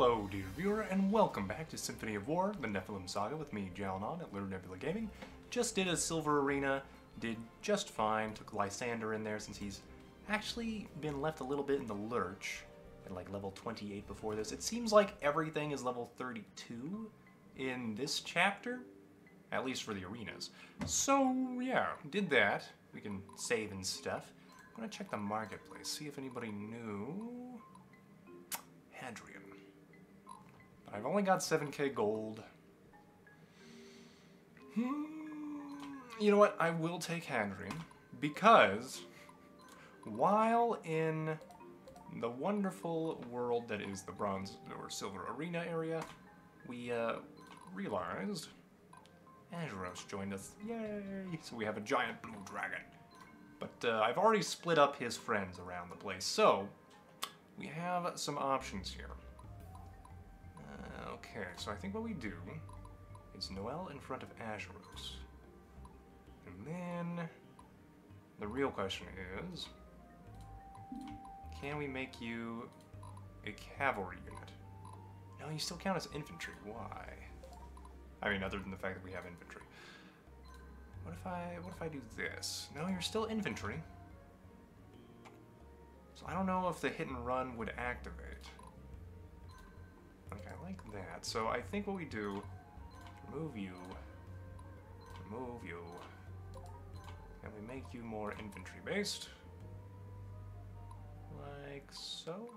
Hello, dear viewer, and welcome back to Symphony of War: The Nephilim Saga with me, Jalinon, at Lunar Nebula Gaming. Just did a Silver Arena, did just fine, took Lysander in there since he's actually been left a little bit in the lurch at like level 28 before this. It seems like everything is level 32 in this chapter, at least for the arenas. So yeah, did that. We can save and stuff. I'm gonna check the marketplace, see if anybody knew Hadrian. I've only got 7k gold. You know what? I will take Hadrian, because while in the wonderful world that is the Bronze or Silver Arena area, we realized Azuros joined us. Yay! So we have a giant blue dragon. But I've already split up his friends around the place, so we have some options here. Okay, so I think what we do is Noel in front of Asherus. And then the real question is, can we make you a cavalry unit? No, you still count as infantry. Why? I mean, other than the fact that we have infantry. What if I do this? No, you're still infantry. So I don't know if the hit and run would activate. Okay, I like that. So I think what we do, remove you, and we make you more infantry-based. Like so?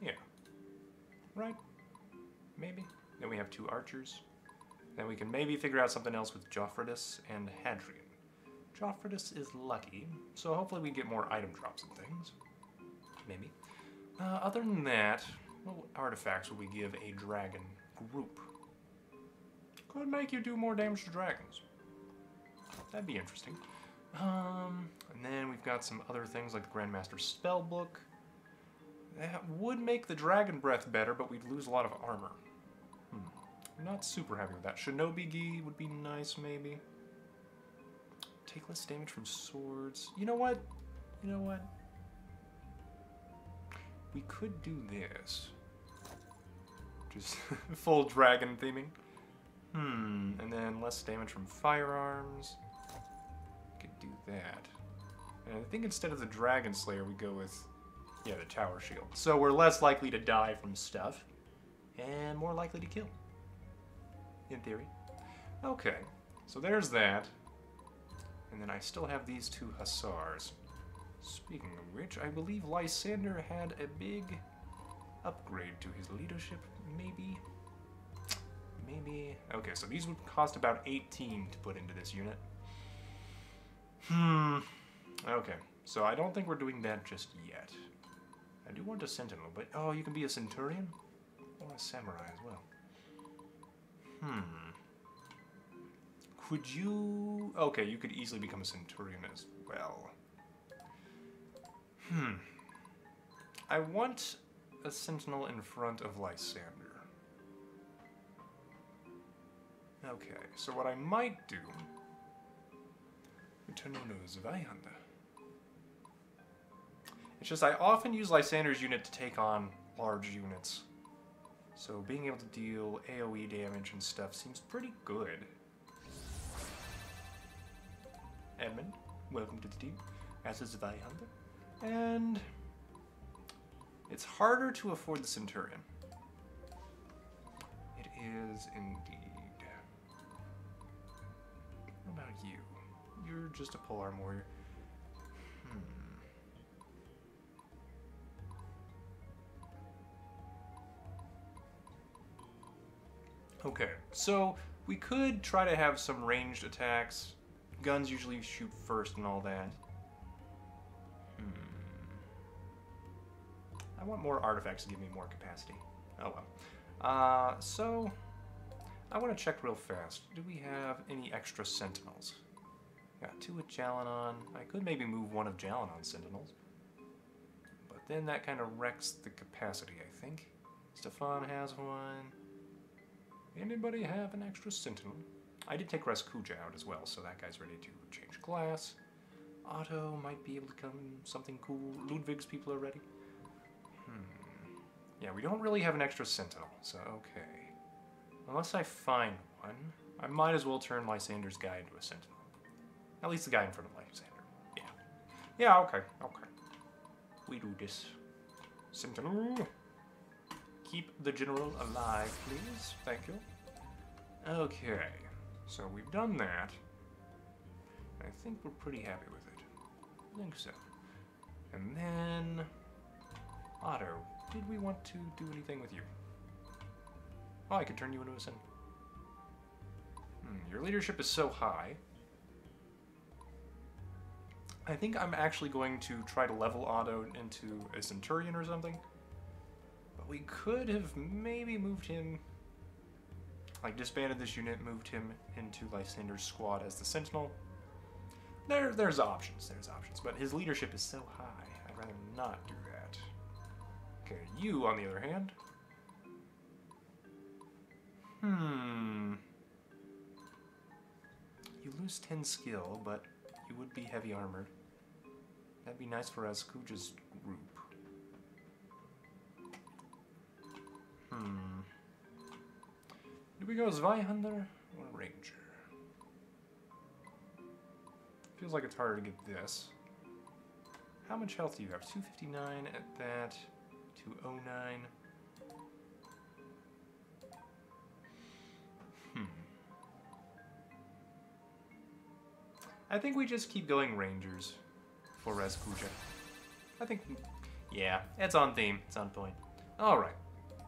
Yeah. Right? Maybe. Then we have two archers. Then we can maybe figure out something else with Joffredus and Hadrian. Joffredus is lucky, so hopefully we get more item drops and things. Maybe. Other than that, what artifacts would we give a dragon group? Could make you do more damage to dragons. That'd be interesting. And then we've got some other things like the Grandmaster Spellbook. That would make the dragon breath better, but we'd lose a lot of armor. I'm not super happy with that. Shinobi Gi would be nice, maybe. Take less damage from swords. You know what? You know what? We could do this. Just full dragon theming. And then less damage from firearms. Could do that. And I think instead of the Dragon Slayer, we go with, yeah, the Tower Shield. So we're less likely to die from stuff, and more likely to kill, in theory. Okay, so there's that. And then I still have these two Hussars. Speaking of which, I believe Lysander had a big upgrade to his leadership, maybe? Maybe. Okay, so these would cost about 18 to put into this unit. Okay, so I don't think we're doing that just yet. I do want a sentinel, but oh, you can be a centurion or a samurai as well. Could you? Okay, you could easily become a centurion as well. I want a sentinel in front of Lysander. Okay, so what I might do, return to Zweihänder. It's just I often use Lysander's unit to take on large units. So being able to deal AoE damage and stuff seems pretty good. Edmund, welcome to the team, as is Zweihänder. And it's harder to afford the Centurion. It is indeed. What about you? You're just a polearm warrior. Okay, so we could try to have some ranged attacks. Guns usually shoot first and all that. I want more artifacts to give me more capacity. Oh well. So I want to check real fast. Do we have any extra sentinels? Got two with Jalinon. I could maybe move one of Jalinon's sentinels. But then that kind of wrecks the capacity, I think. Stefan has one. Anybody have an extra sentinel? I did take Raskuja out as well, so that guy's ready to change class. Otto might be able to become something cool. Ludwig's people are ready. Yeah, we don't really have an extra sentinel, so okay. Unless I find one, I might as well turn Lysander's guy into a sentinel. At least the guy in front of Lysander. Yeah. Yeah, okay, okay. We do this. Sentinel. Keep the general alive, please. Thank you. Okay. So we've done that. I think we're pretty happy with it. I think so. And then... Otto, did we want to do anything with you? Oh, I could turn you into a sentinel. Your leadership is so high. I think I'm actually going to try to level Otto into a centurion or something. But we could have maybe moved him... Like, disbanded this unit, moved him into Lysander's squad as the sentinel. There's options, But his leadership is so high, I'd rather not do that. Okay, you, on the other hand... You lose 10 skill, but... You would be heavy armored. That'd be nice for Raskuja's group. Do we go Zweihänder or Ranger? Feels like it's harder to get this. How much health do you have? 259 at that. 209. I think we just keep going Rangers for Raskuja. I think, yeah, it's on theme, it's on point. All right,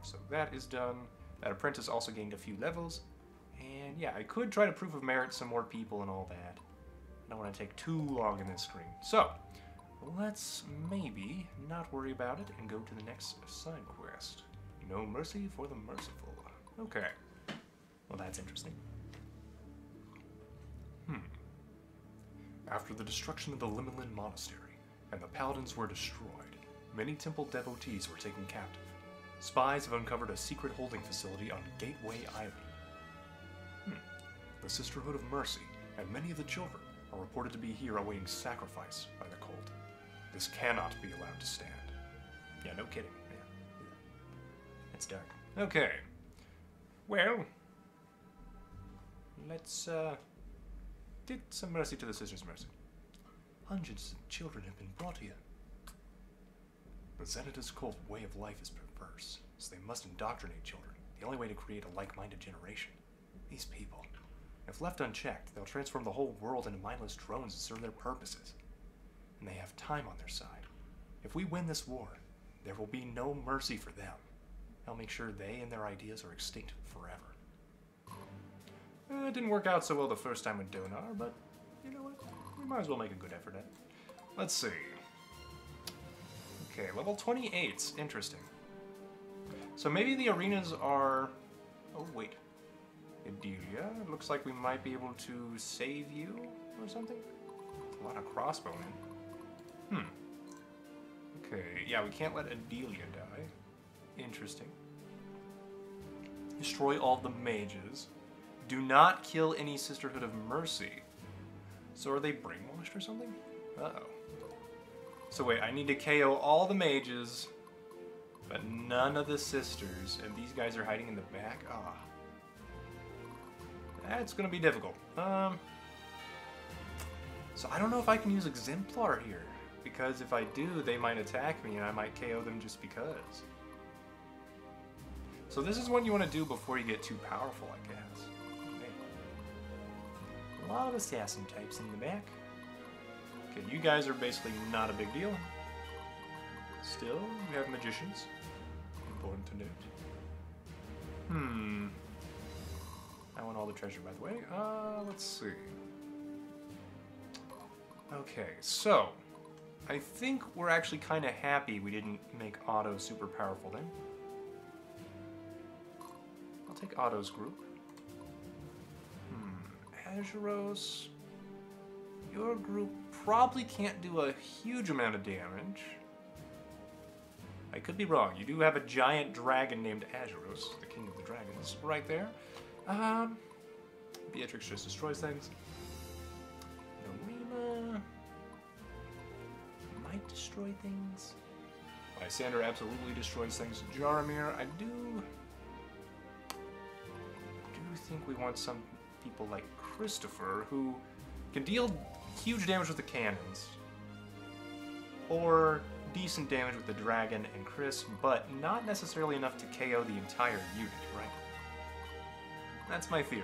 so that is done. That apprentice also gained a few levels. And yeah, I could try to proof of merit some more people and all that. I don't want to take too long in this screen. So, let's maybe not worry about it and go to the next side quest. No mercy for the merciful. Okay, well that's interesting. After the destruction of the Limonlin Monastery, and the Paladins were destroyed, many temple devotees were taken captive. Spies have uncovered a secret holding facility on Gateway Island. The Sisterhood of Mercy and many of the children are reported to be here awaiting sacrifice by the cult. This cannot be allowed to stand. Yeah, no kidding, man. Yeah. It's dark. Okay. Well, let's, did some mercy to the Sisters' Mercy. Hundreds of children have been brought here. The Zanatus cult way of life is perverse, so they must indoctrinate children, the only way to create a like-minded generation. These people, if left unchecked, they'll transform the whole world into mindless drones to serve their purposes. And they have time on their side. If we win this war, there will be no mercy for them. I'll make sure they and their ideas are extinct forever. It didn't work out so well the first time with Donar, but you know what? We might as well make a good effort at it. Let's see. Okay, level 28's interesting. So maybe the arenas are... Oh, wait. Edelia, it looks like we might be able to save you or something? A lot of crossbowmen. Okay, yeah, we can't let Edelia die. Interesting. Destroy all the mages. Do not kill any Sisterhood of Mercy. So are they brainwashed or something? Uh-oh. So wait, I need to KO all the mages, but none of the sisters, and these guys are hiding in the back? Ah. That's gonna be difficult. So I don't know if I can use Exemplar here, because if I do, they might attack me and I might KO them just because. So this is what you want to do before you get too powerful, I guess. A lot of assassin types in the back. Okay, you guys are basically not a big deal. Still, we have magicians. Important to note. I want all the treasure, by the way. Let's see. Okay, so I think we're actually kind of happy we didn't make Otto super powerful then. I'll take Otto's group. Asherus, your group probably can't do a huge amount of damage. I could be wrong. You do have a giant dragon named Asherus, the king of the dragons, right there. Beatrix just destroys things. Norima might destroy things. Lysander absolutely destroys things. Jaromir, I do think we want some people like Christopher, who can deal huge damage with the cannons, or decent damage with the dragon and Chris, but not necessarily enough to KO the entire unit, right? That's my theory.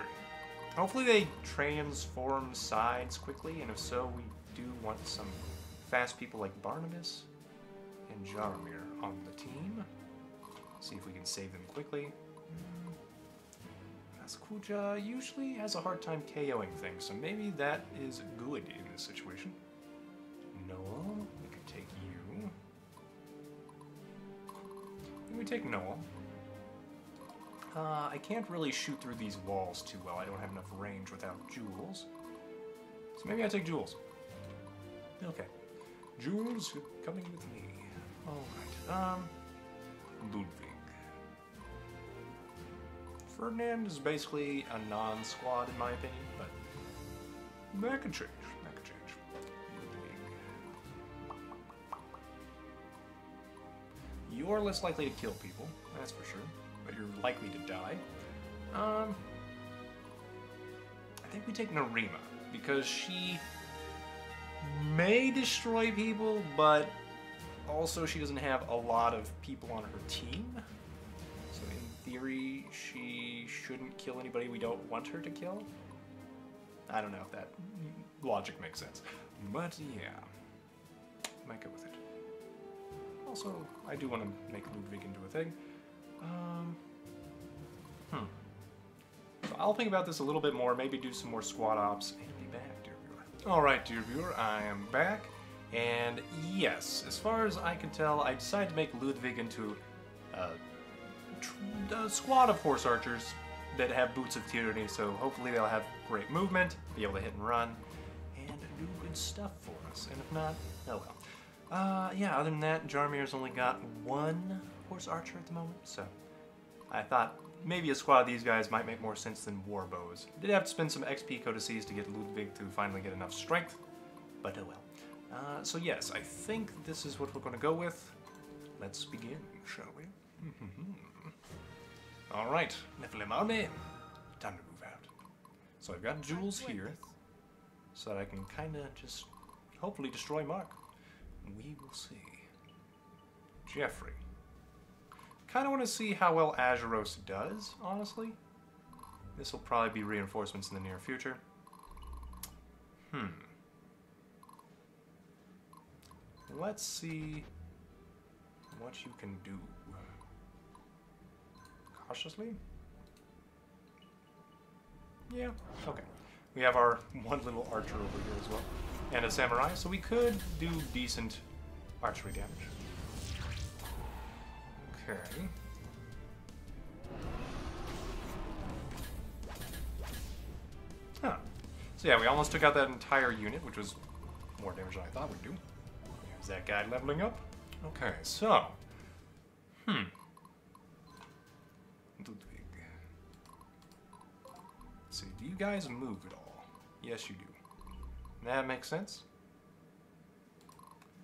Hopefully they transform sides quickly, and if so, we do want some fast people like Barnabas and Jaromir on the team. See if we can save them quickly. Raskuja usually has a hard time KOing things, so maybe that is good in this situation. Noel, we could take you. Can we take Noel? I can't really shoot through these walls too well. I don't have enough range without Jules. So maybe I take Jules. Okay. Jules, you're coming with me. Alright. Ludwig. Ferdinand is basically a non-squad in my opinion, but that could change. That could change. Ludwig. You're less likely to kill people, that's for sure. But you're likely to die. I think we take Narima, because she may destroy people, but also she doesn't have a lot of people on her team. So in theory, she shouldn't kill anybody we don't want her to kill. I don't know if that logic makes sense. But yeah, might go with it. Also, I do want to make Ludwig into a thing. So I'll think about this a little bit more, maybe do some more squad ops, and be back, dear viewer. Alright, dear viewer, I am back, and yes, as far as I can tell, I decided to make Ludwig into a squad of horse archers that have boots of tyranny, so hopefully they'll have great movement, be able to hit and run, and do good stuff for us, and if not, oh well. Yeah, other than that, Jaromir's only got one horse archer at the moment, so I thought maybe a squad of these guys might make more sense than warbows. Did have to spend some XP codices to get Ludwig to finally get enough strength, but oh well. So yes, I think this is what we're going to go with. Let's begin, shall we? All right, Nephilim Army, time to move out. So I've got Jules here, so that I can kind of just hopefully destroy Mark. We will see. Jeffrey. Kind of want to see how well Azuros does, honestly. This will probably be reinforcements in the near future. Let's see what you can do. Cautiously? Yeah, okay. We have our one little archer over here as well. And a samurai, so we could do decent archery damage. Okay. Huh. So yeah, we almost took out that entire unit, which was more damage than I thought we'd do. There's that guy leveling up. Okay, so. Ludwig. Let's see, do you guys move at all? Yes, you do. That makes sense.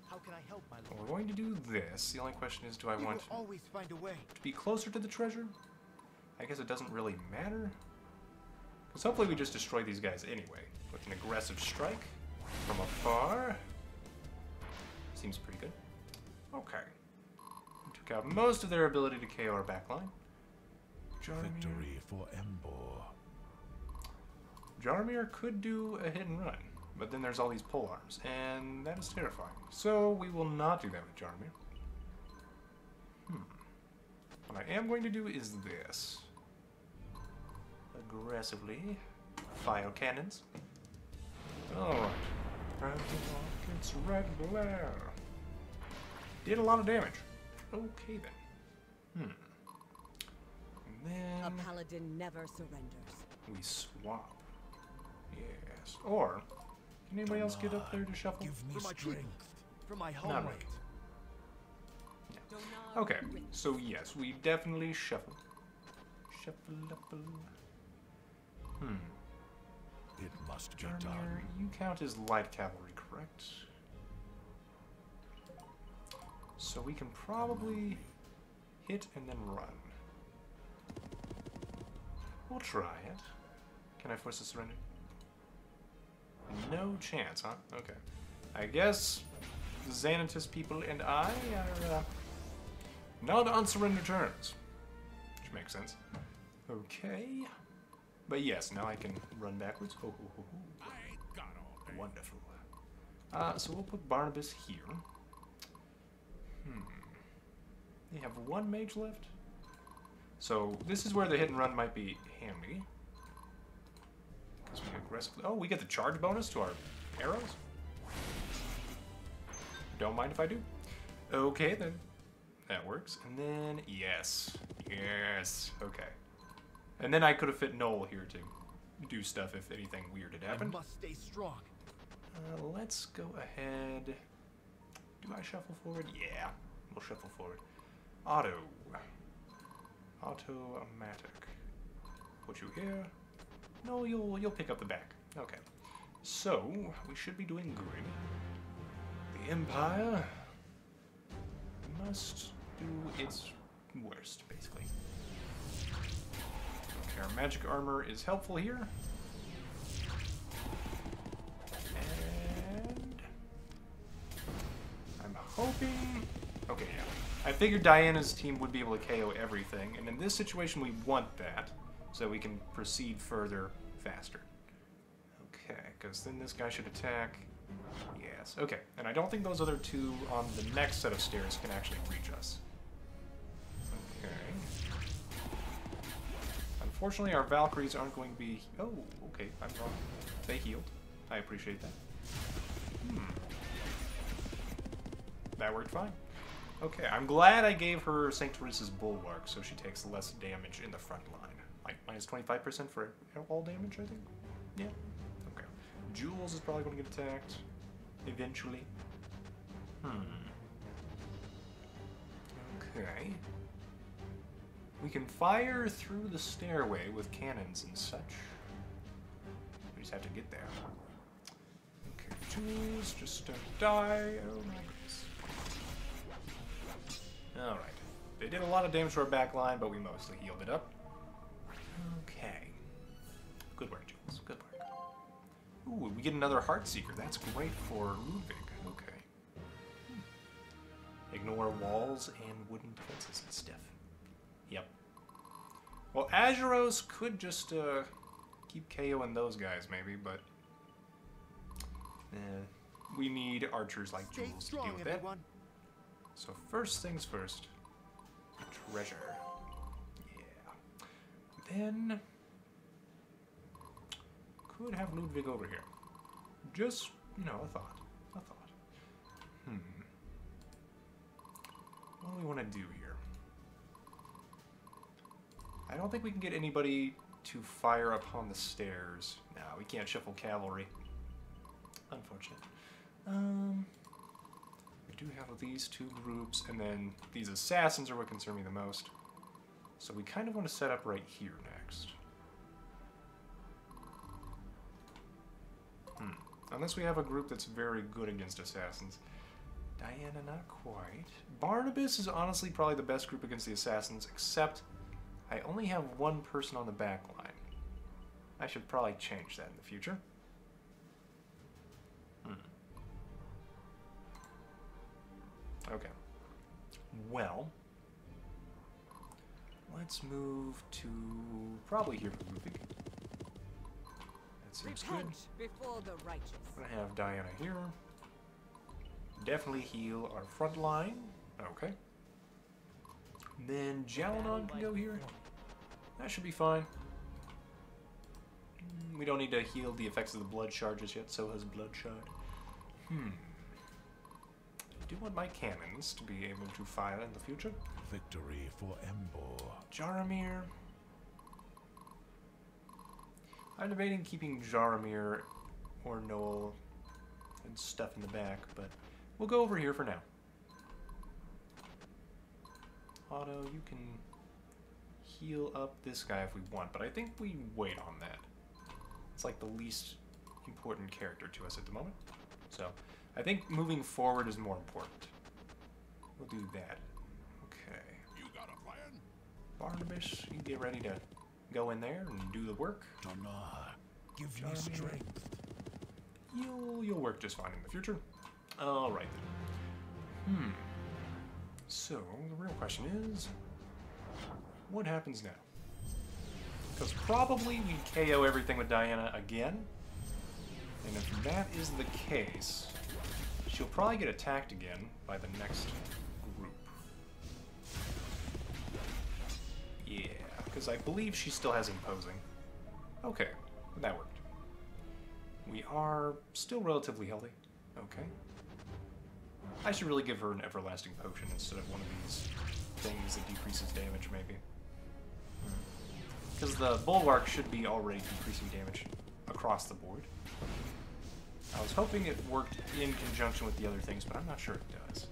How can I help, my lord? Well, we're going to do this. The only question is, do I want to be closer to the treasure? I guess it doesn't really matter. Because hopefully we just destroy these guys anyway. With an aggressive strike from afar. Seems pretty good. Okay. We took out most of their ability to KO our backline. Victory for Embor. Jaromir could do a hit and run. But then there's all these pole arms, and that is terrifying. So we will not do that with Jaromir. What I am going to do is this. Aggressively fire cannons. Alright. It's red glare. Did a lot of damage. Okay then. And then a paladin never surrenders. We swap. Yes. Or can anybody else get up there to shuffle? Give me strength. For my home. Not right. No. Okay, so yes, we definitely shuffle. It must be done. You count as light cavalry, correct? so we can probably hit and then run. We'll try it. Can I force a surrender? No chance, huh? Okay. I guess the Xanatus people and I are not on surrender terms. Which makes sense. Okay. But yes, now I can run backwards. Oh, oh, oh, oh. Wonderful. So we'll put Barnabas here. Hmm. They have one mage left. So this is where the hit and run might be handy. Because we aggressively... Oh, we get the charge bonus to our arrows? Don't mind if I do. Okay, then. That works. And then, yes. Yes. Okay. And then I could have fit Noel here to do stuff if anything weird had happened. I must stay strong. Let's go ahead. Do I shuffle forward? Yeah, we'll shuffle forward. Otto. Automatic. Put you here. No, you'll pick up the back. Okay. So, we should be doing good. The Empire must do its worst, basically. Okay, our magic armor is helpful here. Hoping... Okay, yeah. I figured Diana's team would be able to KO everything, and in this situation we want that, so we can proceed further faster. Okay, because then this guy should attack. Yes, okay. And I don't think those other two on the next set of stairs can actually reach us. Okay. Unfortunately, our Valkyries aren't going to be... Oh, okay, I'm wrong. They healed. I appreciate that. Hmm. That worked fine. Okay, I'm glad I gave her Sanctorus's Bulwark, so she takes less damage in the front line. Like, minus 25% for all damage, I think? Yeah. Okay. Jules is probably going to get attacked. Eventually. Hmm. Okay. We can fire through the stairway with cannons and such. We just have to get there. Okay, Jules, just don't die. Oh my goodness. Alright. They did a lot of damage to our back line, but we mostly healed it up. Okay. Good work, Jules. Good work. Ooh, we get another Heartseeker. That's great for Ludwig. Okay. Hmm. Ignore walls and wooden defenses and stuff. Yep. Well, Azuros could just keep KOing those guys, maybe, but... we need archers like Jules to deal with that. So first things first, treasure, yeah. Then, could have Ludwig over here. Just, you know, a thought. Hmm. What do we want to do here? I don't think we can get anybody to fire up on the stairs. No, we can't shuffle cavalry. Unfortunate. We do have these two groups, and then these assassins are what concern me the most. So we kind of want to set up right here next. Hmm. Unless we have a group that's very good against assassins. Diana, not quite. Barnabas is honestly probably the best group against the assassins, except I only have one person on the back line. I should probably change that in the future. Okay. Well, let's move to probably here for Ludwig. That seems good. I'm gonna have Diana here. Definitely heal our front line. Okay. Then Jalinon can go here. That should be fine. We don't need to heal the effects of the blood charges yet, so has blood shard. Hmm. I do want my cannons to be able to fire in the future. Victory for Embor. Jaromir. I'm debating keeping Jaromir or Noel and stuff in the back, but we'll go over here for now. Otto, you can heal up this guy if we want, but I think we wait on that. It's like the least important character to us at the moment, so... I think moving forward is more important. We'll do that. Okay. You got a plan? Barnabas, you get ready to go in there and do the work. Give me strength. You'll work just fine in the future. All right then. So the real question is, what happens now? Because probably we KO everything with Diana again. And if that is the case, she'll probably get attacked again by the next group. Yeah, because I believe she still has imposing. Okay, that worked. We are still relatively healthy. Okay. I should really give her an Everlasting Potion instead of one of these things that decreases damage, maybe. Because the Bulwark should be already decreasing damage across the board. I was hoping it worked in conjunction with the other things, but I'm not sure it does.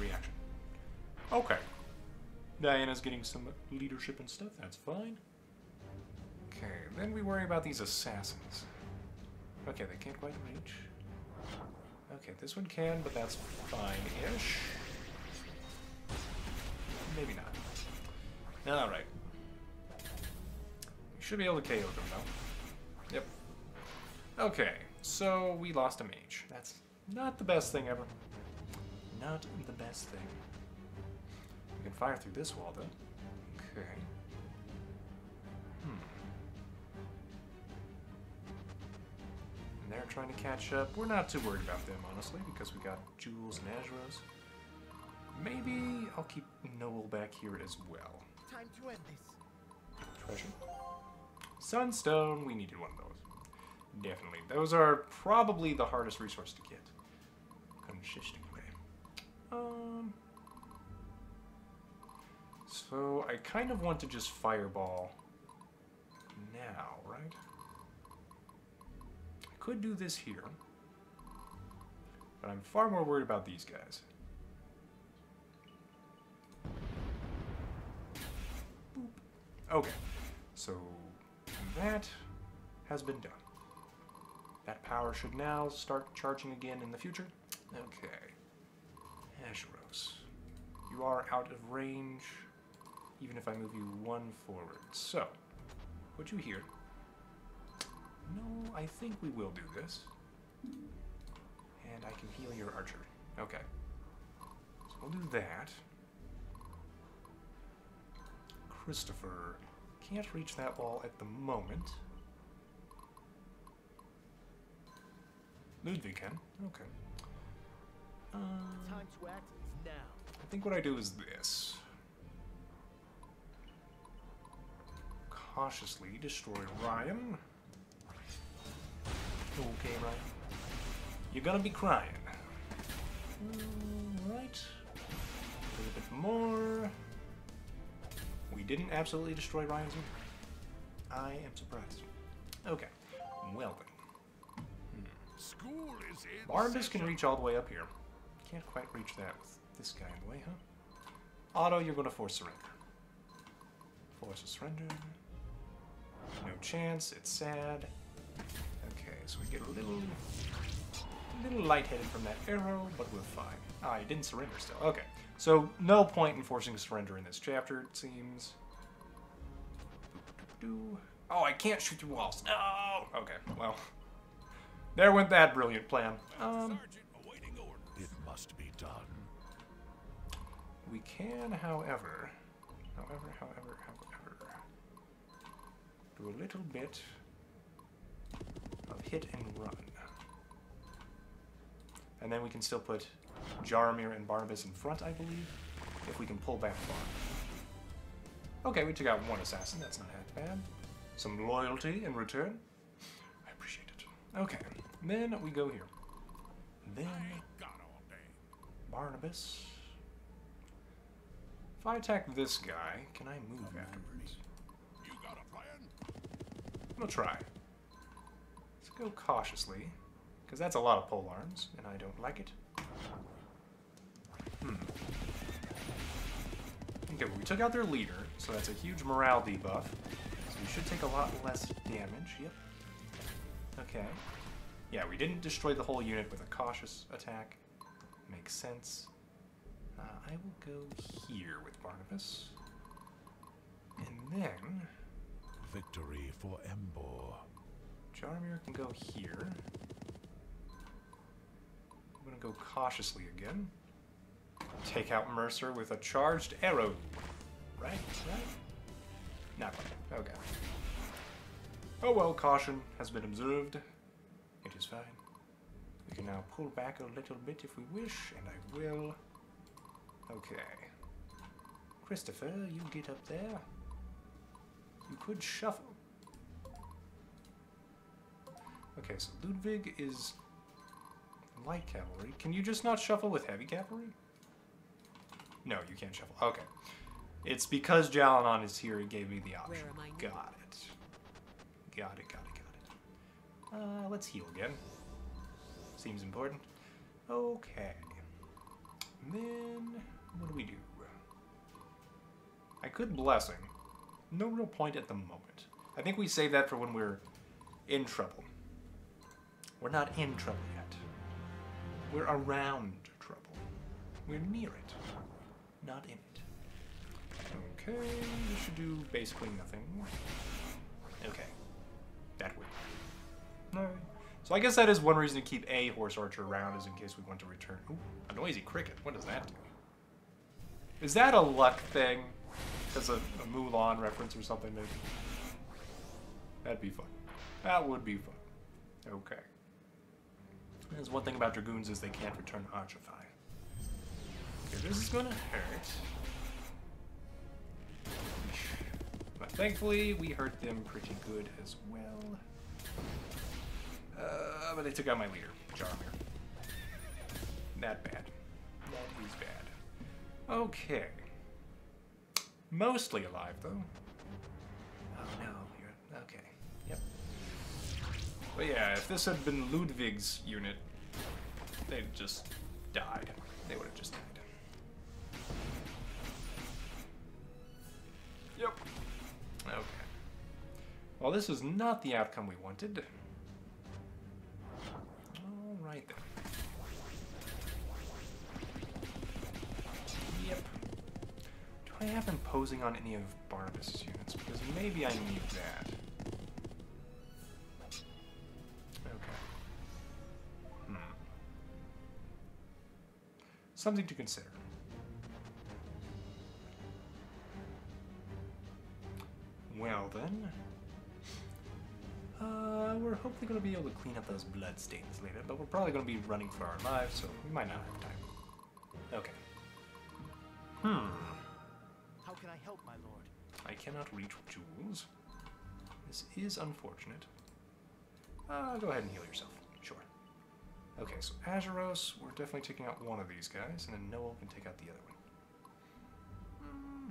Reaction. Okay. Diana's getting some leadership and stuff. That's fine. Okay, then we worry about these assassins. Okay, they can't quite reach. Okay, this one can, but that's fine-ish. Maybe not. Alright. We should be able to KO them, though. Yep. Okay, so we lost a mage. That's not the best thing ever. Not the best thing. We can fire through this wall, though. Okay. They're trying to catch up. We're not too worried about them, honestly, because we got Jules and Azuros. Maybe I'll keep Noel back here as well. Time to end this. Treasure. Sunstone. We needed one of those. Definitely. Those are probably the hardest resource to get. Consistently. So I kind of want to just fireball now, right? Could do this here, but I'm far more worried about these guys. Boop. Okay, so that has been done. That power should now start charging again in the future. Okay. Asheros, you are out of range, even if I move you one forward. So, put you here. No, I think we will do this. And I can heal your archer. Okay. So we'll do that. Christopher can't reach that wall at the moment. Ludwig can. Okay. Time to act now. I think what I do is this. Cautiously destroy Ryan. Okay, Ryan. You're gonna be crying. Right. A little bit more. We didn't absolutely destroy Ryan's either. I am surprised. Okay. Well then. School is in. Barnabas can reach all the way up here. Can't quite reach that with this guy in the way, huh? Otto, you're gonna force surrender. Force a surrender. No chance. It's sad. So we get a little lightheaded from that arrow, but we're fine. Ah, you didn't surrender still. Okay. So, no point in forcing surrender in this chapter, it seems. Oh, I can't shoot through walls. No! Okay, well. There went that brilliant plan. Sergeant awaiting orders. It must be done. We can, however, do a little bit of hit and run. And then we can still put Jaromir and Barnabas in front, I believe, if we can pull back far. Okay, we took out one assassin. That's not that bad. Some loyalty in return. I appreciate it. Okay, then we go here. Then Barnabas. If I attack this guy, can I move afterwards? You got a plan? I'm gonna try. Go cautiously, because that's a lot of pole arms, and I don't like it. Okay, well, we took out their leader, so that's a huge morale debuff. So we should take a lot less damage. Yep. Okay. Yeah, we didn't destroy the whole unit with a cautious attack. Makes sense. I will go here with Barnabas. And then... victory for Embor. Jaromir can go here. I'm going to go cautiously again. Take out Mercer with a charged arrow. Right? Not right. Okay. Oh well, caution has been observed. It is fine. We can now pull back a little bit if we wish, and I will. Okay. Christopher, you get up there. You could shuffle. Okay, so Ludwig is light cavalry. Can you just not shuffle with heavy cavalry? No, you can't shuffle. Okay. It's because Jalinon is here, he gave me the option. Got it. Let's heal again. Seems important. Okay. And then, what do we do? I could blessing. No real point at the moment. I think we save that for when we're in trouble. We're not in trouble yet. We're around trouble. We're near it. Not in it. Okay, we should do basically nothing. Okay. That way. No. So I guess that is one reason to keep a horse archer around, is in case we want to return. Ooh, a noisy cricket. What does that do? Is that a luck thing? That's a Mulan reference or something, maybe? That'd be fun. That would be fun. Okay. There's one thing about dragoons is they can't return Archify. Okay, this is gonna hurt. But thankfully, we hurt them pretty good as well. But they took out my leader, Jaromir. That bad. That is bad. Okay. Mostly alive, though. Oh, no. You're... okay. Yep. But yeah, if this had been Ludwig's unit, they'd just died. They would have just died. Yep. Okay. Well, this is not the outcome we wanted. Alright then. Yep. Do I have imposing on any of Barnabas' units? Because maybe I need that. Okay. Something to consider. Well then, we're hopefully going to be able to clean up those blood stains later, but we're probably going to be running for our lives, so we might not have time. Okay. How can I help, my lord? I cannot reach Jules. This is unfortunate. Go ahead and heal yourself. Sure. Okay, so Asherus, we're definitely taking out one of these guys, and then Noel can take out the other one.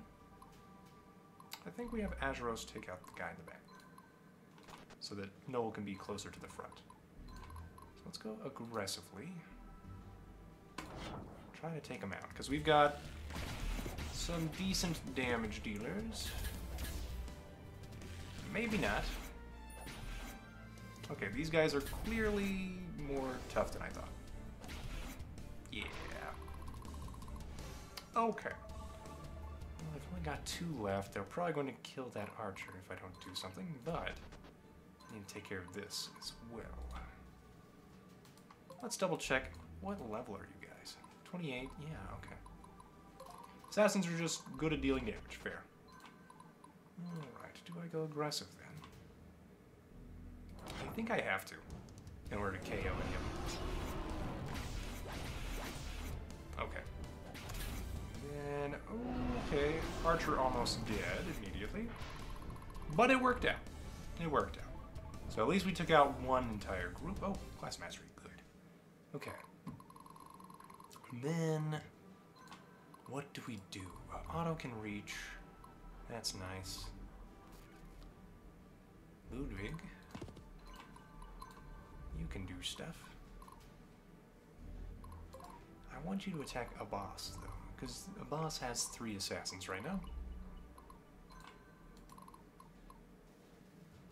I think we have Azuros take out the guy in the back, so that Noel can be closer to the front. So let's go aggressively. Try to take him out, because we've got some decent damage dealers. Maybe not. Okay, these guys are clearly more tough than I thought. Yeah. Okay. I've only got two left. They're probably going to kill that archer if I don't do something, but I need to take care of this as well. Let's double check. What level are you guys? 28? Yeah, okay. Assassins are just good at dealing damage. Fair. Alright, do I go aggressive then? I think I have to in order to KO him. Okay. And, okay, Archer almost dead immediately. But it worked out. It worked out. So at least we took out one entire group. Oh, class mastery, good. Okay. And then, what do we do? Otto can reach. That's nice. Ludwig. You can do stuff. I want you to attack Abbas, though. Because Abbas has 3 assassins right now.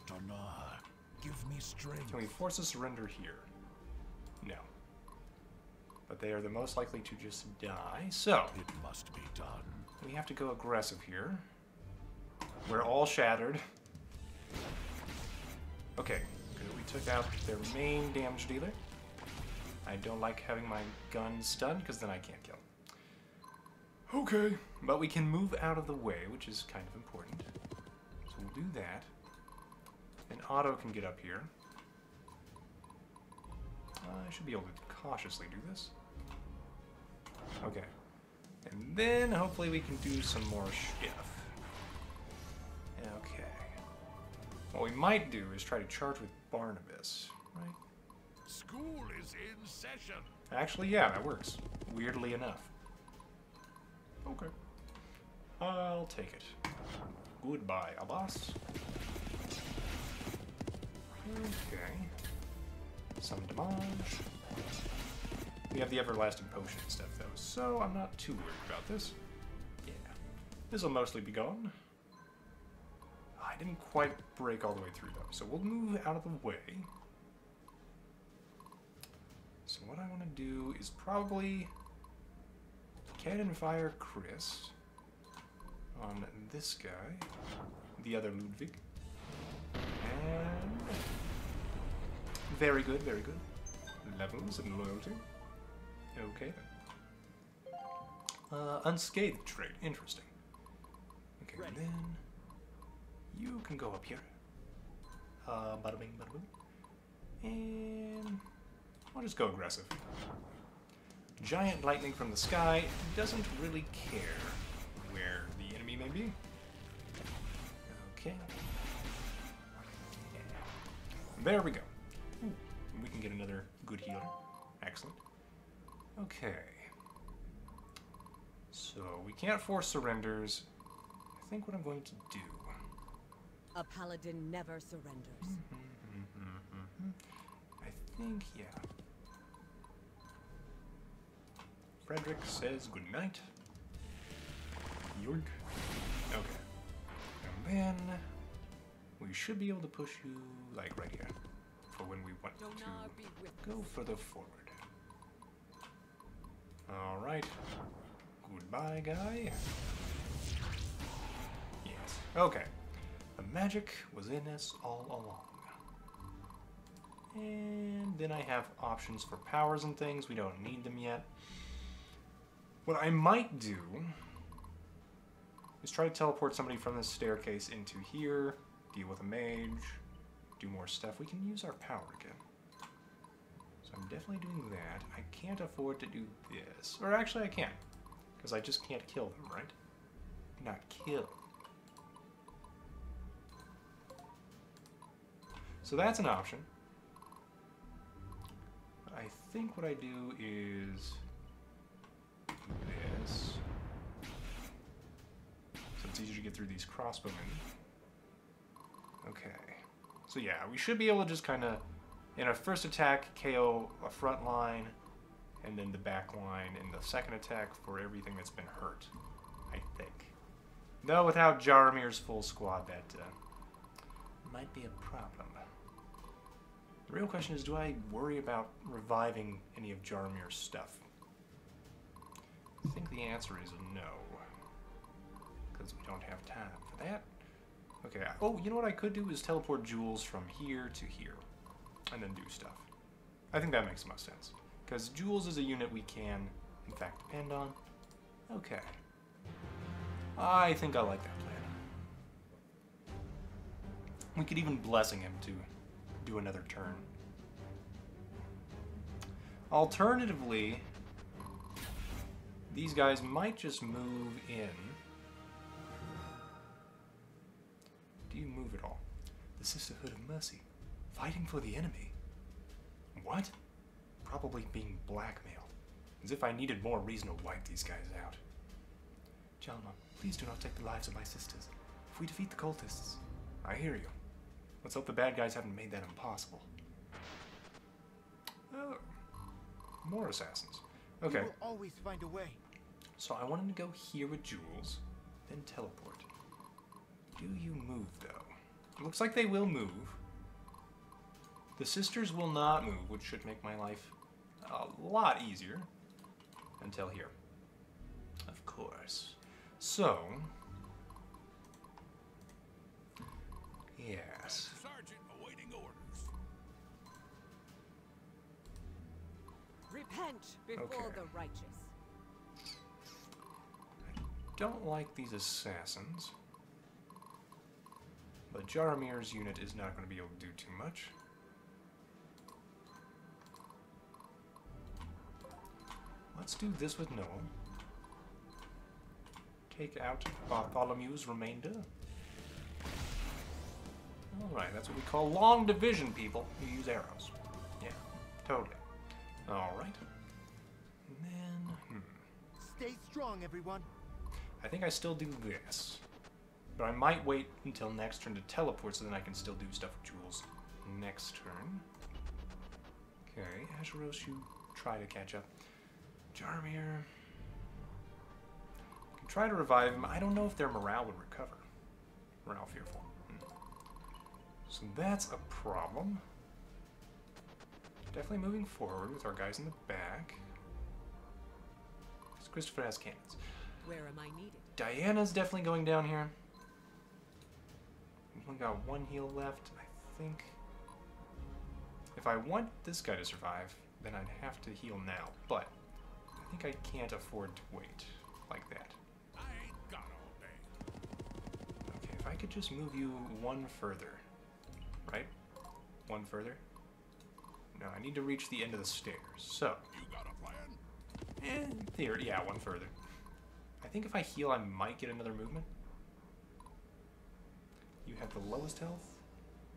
Donar, give me strength. Can we force a surrender here? No. but they are the most likely to just die. So it must be done. We have to go aggressive here. We're all shattered. Okay, good. We took out their main damage dealer. I don't like having my gun stunned because then I can't kill him. Okay, but we can move out of the way, which is kind of important. So we'll do that. And Otto can get up here. I should be able to cautiously do this. Okay. And then hopefully we can do some more stuff. Okay. What we might do is try to charge with Barnabas, right? School is in session. Actually, yeah, that works. Weirdly enough. Okay. I'll take it. Goodbye, Abbas. Okay. Some damage. We have the Everlasting Potion stuff, though, so I'm not too worried about this. Yeah. This will mostly be gone. I didn't quite break all the way through, though, so we'll move out of the way. So what I want to do is probably cannon fire Chris on this guy, the other Ludwig. And... very good, very good. Levels and loyalty. Okay, then. Unscathed trait. Interesting. Okay, right. Then... you can go up here. Bada bing, bada boom. And... we'll just go aggressive. Giant lightning from the sky doesn't really care where the enemy may be. Okay. Yeah. There we go. We can get another good healer. Excellent. Okay. So, we can't force surrenders. I think what I'm going to do... a paladin never surrenders. I think, yeah. Frederick says good night. Yoink. Okay. And then... we should be able to push you, like, right here. When we want to go further forward. Alright. Goodbye, guy. Yes. Okay. The magic was in us all along. And then I have options for powers and things. We don't need them yet. What I might do is try to teleport somebody from this staircase into here, deal with a mage, do more stuff. We can use our power again. So I'm definitely doing that. I can't afford to do this. Or actually I can. Because I just can't kill them, right? Not kill. So that's an option. I think what I do is this. So it's easier to get through these crossbowmen. Okay. So yeah, we should be able to just kind of, in our first attack, KO a front line, and then the back line, and the second attack for everything that's been hurt, I think. Though without Jaromir's full squad, that might be a problem. The real question is, do I worry about reviving any of Jaromir's stuff? I think the answer is no, because we don't have time for that. Okay, oh, you know what I could do is teleport Jules from here to here, and then do stuff. I think that makes the most sense, because Jules is a unit we can, in fact, depend on. Okay. I think I like that plan. We could even blessing him to do another turn. Alternatively, these guys might just move in. Do you move at all? The Sisterhood of Mercy. Fighting for the enemy. What? Probably being blackmailed. As if I needed more reason to wipe these guys out. Jalinon, please do not take the lives of my sisters. If we defeat the cultists... I hear you. Let's hope the bad guys haven't made that impossible. Oh. More assassins. Okay. You will always find a way. So I wanted to go here with Jules, then teleport. Do you move, though? It looks like they will move. The sisters will not move, which should make my life a lot easier. until here. Of course. So, yes. Sergeant awaiting orders. Repent before the righteous. I don't like these assassins. But Jaromir's unit is not going to be able to do too much. Let's do this with Noel. Take out Bartholomew's remainder. Alright, that's what we call long division people who use arrows. Yeah, totally. Alright. And then, Stay strong, everyone. I think I still do this. But I might wait until next turn to teleport so then I can still do stuff with Jules next turn. Okay, Asherus, you try to catch up. Jaromir. I can try to revive him. I don't know if their morale would recover. Morale fearful. So that's a problem. Definitely moving forward with our guys in the back. Because Christopher has cannons. Where am I needed? Diana's definitely going down here. We've only got one heal left, I think. If I want this guy to survive, then I'd have to heal now, but I think I can't afford to wait like that. I ain't got all day. Okay, if I could just move you one further, right? One further? No, I need to reach the end of the stairs, so. You got a plan? In theory, yeah, one further. I think if I heal, I might get another movement. You have the lowest health.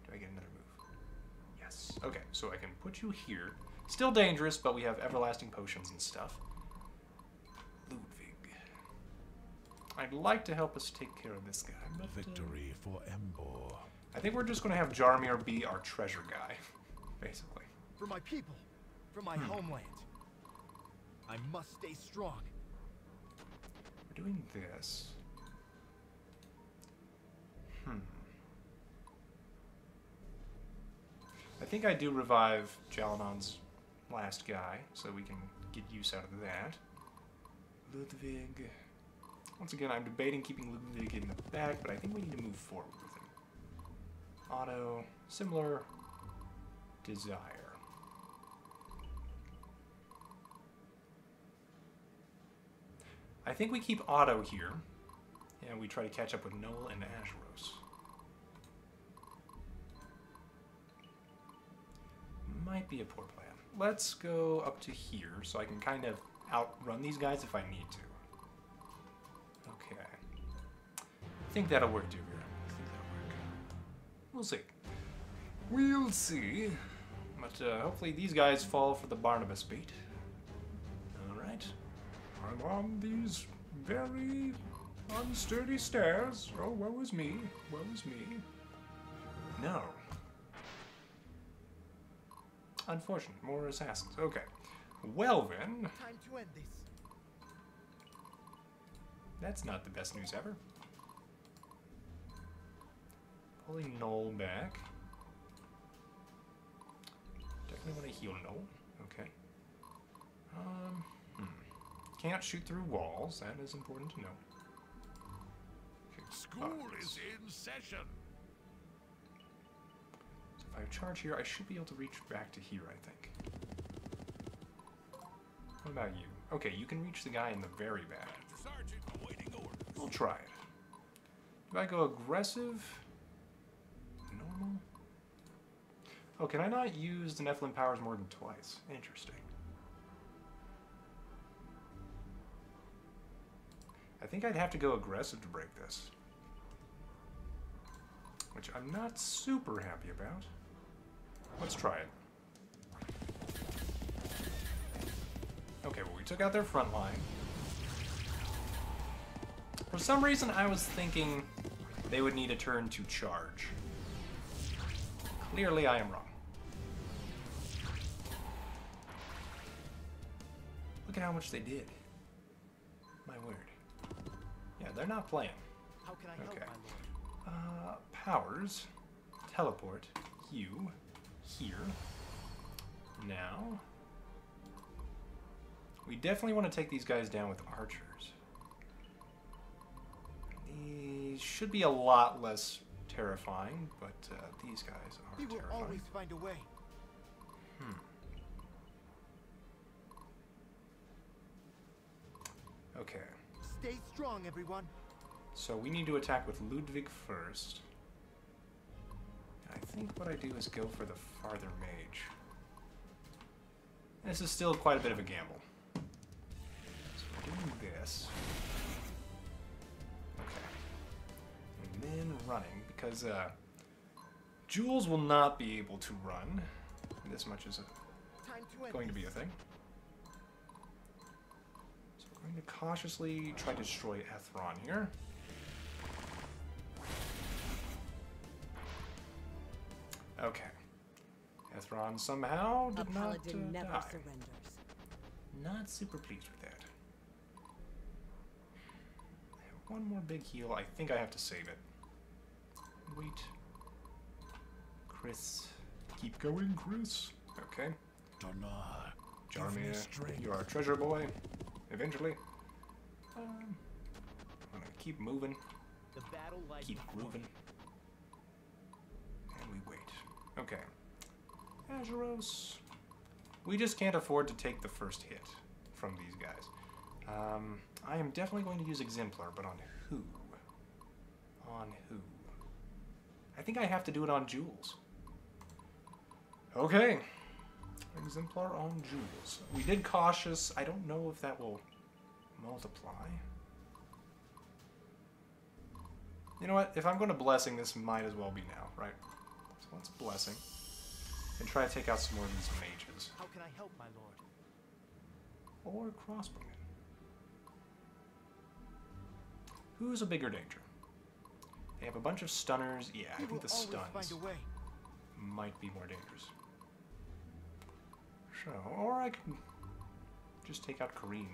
Do I get another move? Yes. Okay, so I can put you here. Still dangerous, but we have everlasting potions and stuff. Ludwig. I'd like to help us take care of this guy. But, victory for Embor. I think we're just going to have Jaromir be our treasure guy, basically. For my people, for my homeland, I must stay strong. We're doing this. I think I do revive Jalinon's last guy, so we can get use out of that. Ludwig. Once again, I'm debating keeping Ludwig in the back, but I think we need to move forward with him. Otto. Similar desire. I think we keep Otto here, and we try to catch up with Noel and Asheros. Might be a poor plan. Let's go up to here so I can kind of outrun these guys if I need to. Okay. I think that'll work, dude. I think that'll work. We'll see. We'll see. But hopefully these guys fall for the Barnabas bait. Alright. I'm on these very unsturdy stairs. Oh, woe is me. Woe is me. No. Unfortunate. More assassins. Okay. Well then. Time to end this. That's not the best news ever. Pulling Noel back. Definitely want to heal Noel. Okay. Can't shoot through walls. That is important to know. Okay. School is in session. If I charge here, I should be able to reach back to here, I think. What about you? Okay, you can reach the guy in the very back. Sergeant, awaiting orders. We'll try it. Do I go aggressive? Normal? Oh, can I not use the Nephilim powers more than twice? Interesting. I think I'd have to go aggressive to break this. Which I'm not super happy about. Let's try it. Okay, well, we took out their front line. For some reason, I was thinking they would need a turn to charge. Clearly, I am wrong. Look at how much they did. My word. Yeah, they're not playing. How can I help, my lord? Powers. Teleport. You. Here. Now. We definitely want to take these guys down with archers. These should be a lot less terrifying, but these guys are terrifying. We will always find a way. Okay. Stay strong, everyone. So we need to attack with Ludwig first. I think what I do is go for the farther mage. This is still quite a bit of a gamble. So we're doing this. Okay. And then running, because Jules will not be able to run. This much is going to be a thing. So we're going to cautiously try to destroy Ethron here. Okay. Ethron somehow did not die. Not super pleased with that. I have one more big heal. I think I have to save it. Wait. Chris. Keep going, Chris. Okay. Jaromir, you are a treasure boy. Eventually. I'm gonna keep moving. The battle keep moving. And we wait. Okay. Asherus. We just can't afford to take the first hit from these guys. I am definitely going to use Exemplar, but on who? On who? I think I have to do it on Jules. Okay. Exemplar on Jules. We did cautious. I don't know if that will multiply. You know what? If I'm going to blessing, this might as well be now, right? So let's blessing. And try to take out some more of these mages. How can I help, my lord? Or crossbowmen. Who's a bigger danger? They have a bunch of stunners. Yeah, I think the stuns might be more dangerous. So, or I can just take out Kareem.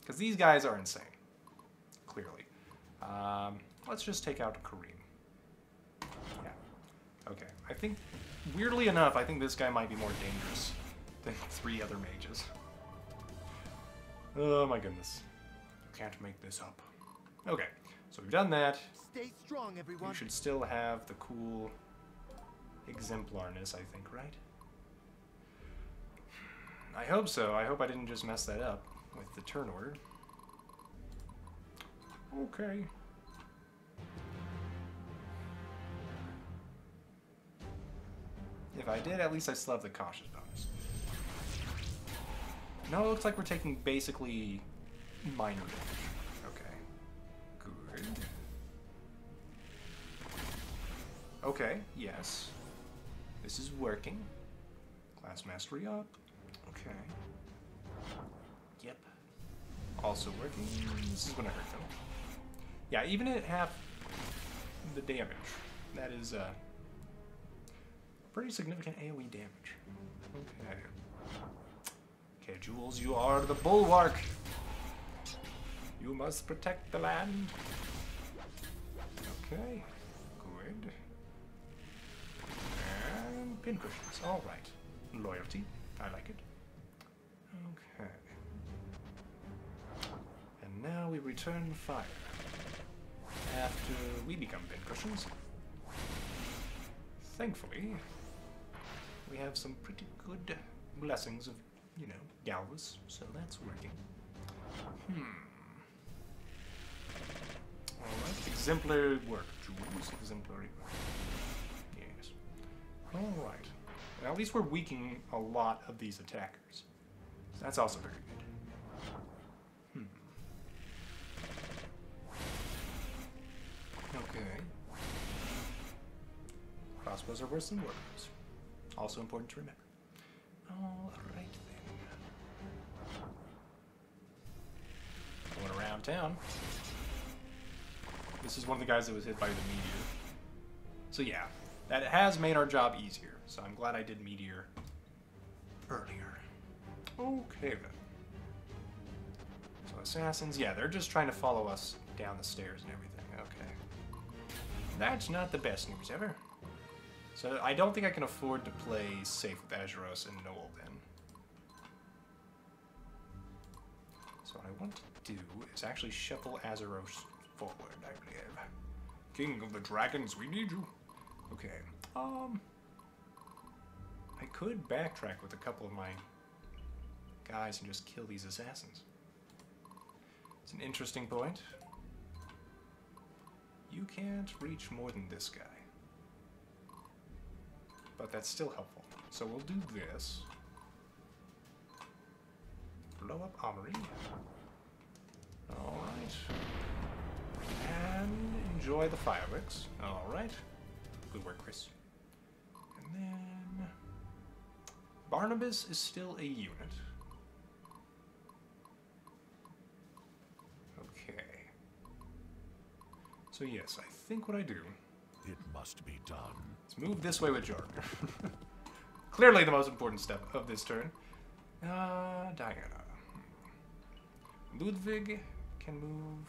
Because these guys are insane. Clearly. Let's just take out Kareem. Yeah. Okay, I think, weirdly enough, I think this guy might be more dangerous than three other mages. Oh my goodness. You can't make this up. Okay, so we've done that. Stay strong, everyone. We should still have the cool exemplarness, I think, right? I hope so. I hope I didn't just mess that up with the turn order. Okay. If I did, at least I still have the cautious bonus. Now it looks like we're taking basically minor damage. Okay. Good. Okay, yes. This is working. Class mastery up. Okay. Yep. Also working. This is gonna hurt them. Yeah, even at half the damage, that is pretty significant AoE damage. Okay. Okay, Jules, you are the bulwark. You must protect the land. Okay. Good. And pincushions. All right. Loyalty. I like it. Okay. And now we return fire. After we become pincushions. Thankfully, we have some pretty good blessings of, you know, Galvus, so that's working. Alright, exemplary work, Jules. Exemplary work. Yes. Alright. Well, at least we're weakening a lot of these attackers. So that's also very good. Okay. Crossbows are worse than workers. Also important to remember. All right then. Going around town. This is one of the guys that was hit by the meteor. So yeah, that has made our job easier. So I'm glad I did meteor earlier. Okay then. So assassins, yeah, they're just trying to follow us down the stairs and everything. Okay. That's not the best news ever. So I don't think I can afford to play safe with Azuros and Noel then. So what I want to do is actually shuffle Azuros forward, I believe. King of the Dragons, we need you. Okay. I could backtrack with a couple of my guys and just kill these assassins. It's an interesting point. You can't reach more than this guy. But that's still helpful. So we'll do this. Blow up Armory. Alright. And enjoy the fireworks. Alright. Good work, Chris. And then... Barnabas is still a unit. Okay. So yes, I think what I do... It must be done. Let's move this way with Jaromir. Clearly the most important step of this turn. Diana. Ludwig can move.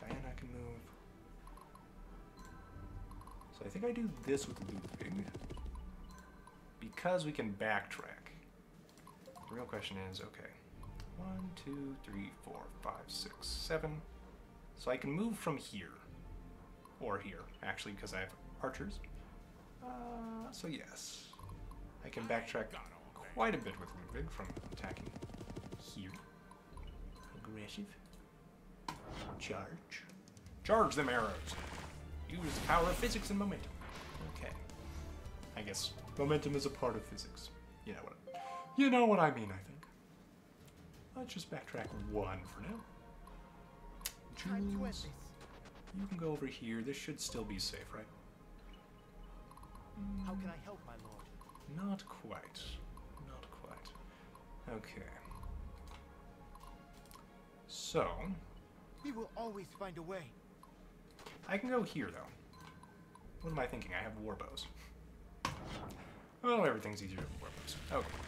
Diana can move. So I think I do this with Ludwig. Because we can backtrack. The real question is, okay. 1, 2, 3, 4, 5, 6, 7. So I can move from here. Or here, actually, because I have archers. So yes. I can backtrack quite a bit with Ludwig from attacking here. Aggressive. Charge. Charge them arrows! Use the power of physics and momentum. Okay. I guess momentum is a part of physics. You know what I mean, I think. Let's just backtrack one for now. Jules. You can go over here. This should still be safe, right? How can I help, my lord? Not quite. Not quite. Okay. So... We will always find a way. I can go here, though. What am I thinking? I have war bows. Well, everything's easier with war bows. Okay.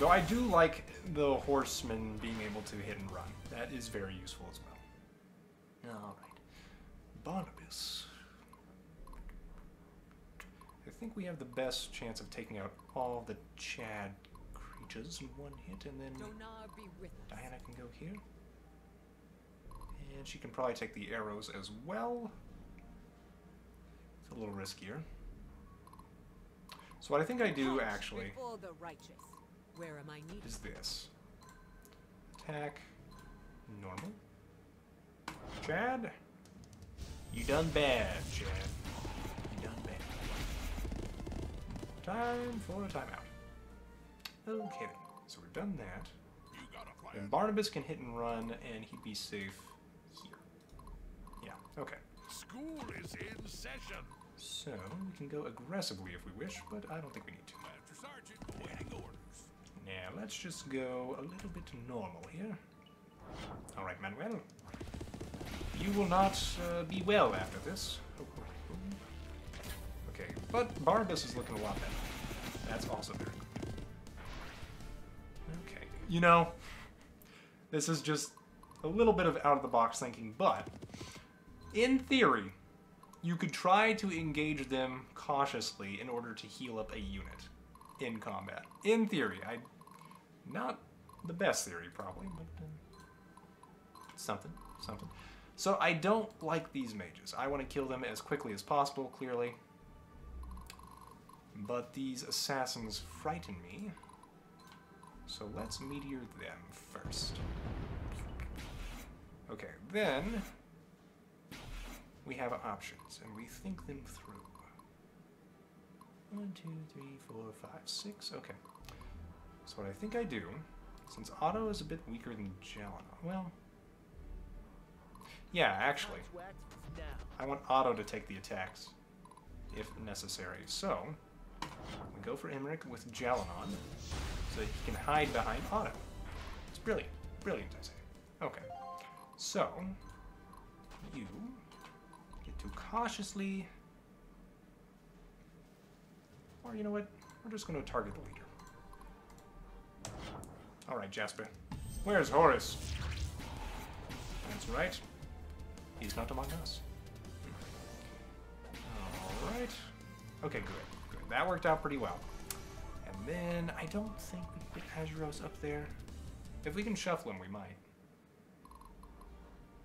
Though I do like the horseman being able to hit and run. That is very useful as well. Alright. Barnabas. I think we have the best chance of taking out all the Chad creatures in one hit, and then Diana can go here. And she can probably take the arrows as well. It's a little riskier. So what I think I do, actually, is this. Attack. Normal. Chad? You done bad, Chad. You done bad. Time for a timeout. Okay, so we've done that. You gotta fly and Barnabas can hit and run, and he'd be safe here. Yeah, okay. School is in session. So, we can go aggressively if we wish, but I don't think we need to. Master Sergeant, waiting orders. Now, let's just go a little bit normal here. Alright, Manuel. You will not be well after this. Okay, but Barnabas is looking a lot better. That's also very good. Okay, this is just a little bit of out-of-the-box thinking, but in theory, you could try to engage them cautiously in order to heal up a unit in combat. In theory, not the best theory probably, but something. So I don't like these mages. I want to kill them as quickly as possible, clearly. But these assassins frighten me. So let's meteor them first. Okay, then we have options, and we think them through. 1, 2, 3, 4, 5, 6. Okay. So what I think I do, since Otto is a bit weaker than Jalinon, well... Yeah, actually, I want Otto to take the attacks, if necessary. So, we go for Emmerich with Jalinon, so that he can hide behind Otto. It's brilliant. Brilliant, I say. Okay. So, you get to cautiously... Or, you know what? We're just going to target the leader. Alright, Jasper. Where's Horace? That's right. He's not among us. Alright. Okay, good. That worked out pretty well. And then, I don't think we can get Azuros up there. If we can shuffle him, we might.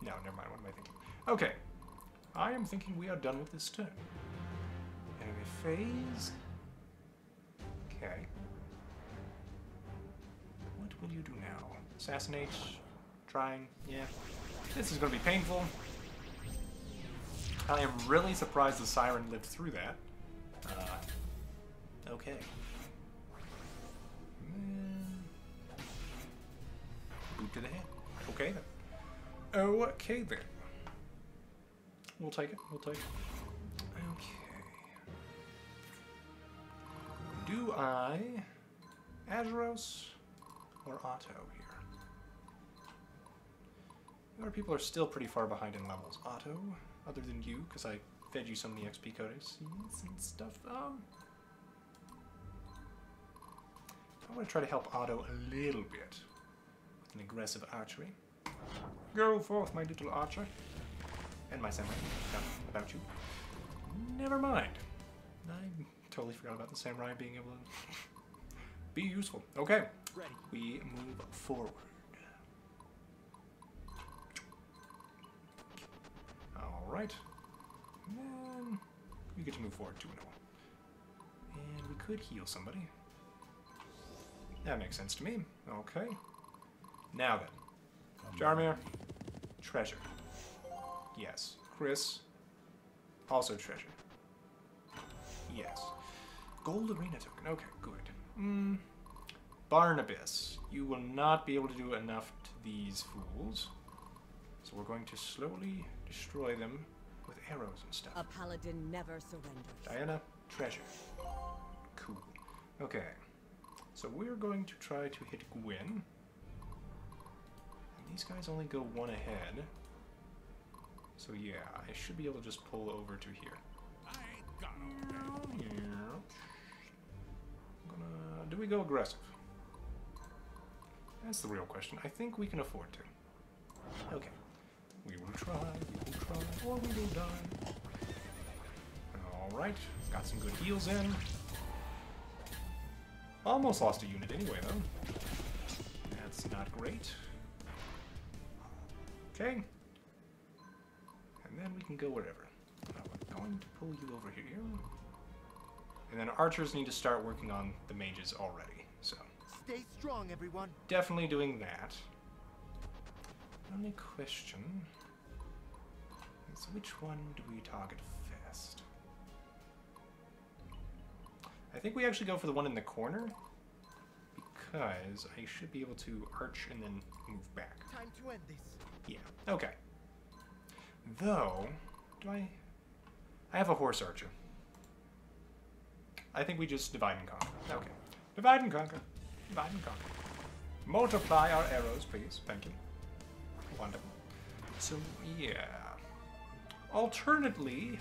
No, never mind. What am I thinking? Okay. I am thinking we are done with this turn. Enemy phase. Okay. What will you do now? Assassinate? Trying? Yeah. This is going to be painful. I am really surprised the siren lived through that. Okay. Boot to the head. Okay then. Oh, okay then. We'll take it. We'll take it. Okay. Do I... Azuros or Otto here? Our people are still pretty far behind in levels. Otto, other than you, because I fed you so many XP codes and stuff. I want to try to help Otto a little bit with an aggressive archery. Go forth, my little archer. And my samurai. No, about you. Never mind. I totally forgot about the samurai being able to be useful. Okay. Ready. We move forward. Alright. Then you get to move forward 2-0. And we could heal somebody. That makes sense to me. Okay. Now then. Jaromir. Treasure. Yes. Chris. Also treasure. Yes. Gold arena token. Okay, good. Barnabas. You will not be able to do enough to these fools. So we're going to slowly destroy them with arrows and stuff. A paladin never surrenders. Diana, treasure. Cool. Okay. So we're going to try to hit Gwyn. And these guys only go one ahead. So yeah, I should be able to just pull over to here. Do we go aggressive? That's the real question. I think we can afford to. Okay. We will try, or we will die. Alright, got some good heals in. Almost lost a unit anyway, though. That's not great. Okay. And then we can go wherever. I'm going to pull you over here. And then archers need to start working on the mages already, so. Stay strong, everyone. Definitely doing that. Only question is which one do we target first? I think we actually go for the one in the corner because I should be able to arch and then move back. Time to end this. Yeah. Okay. Though, do I have a horse archer. I think we just divide and conquer. Okay. Divide and conquer. Divide and conquer. Multiply our arrows, please. Thank you. Wonderful. So, yeah. Alternately,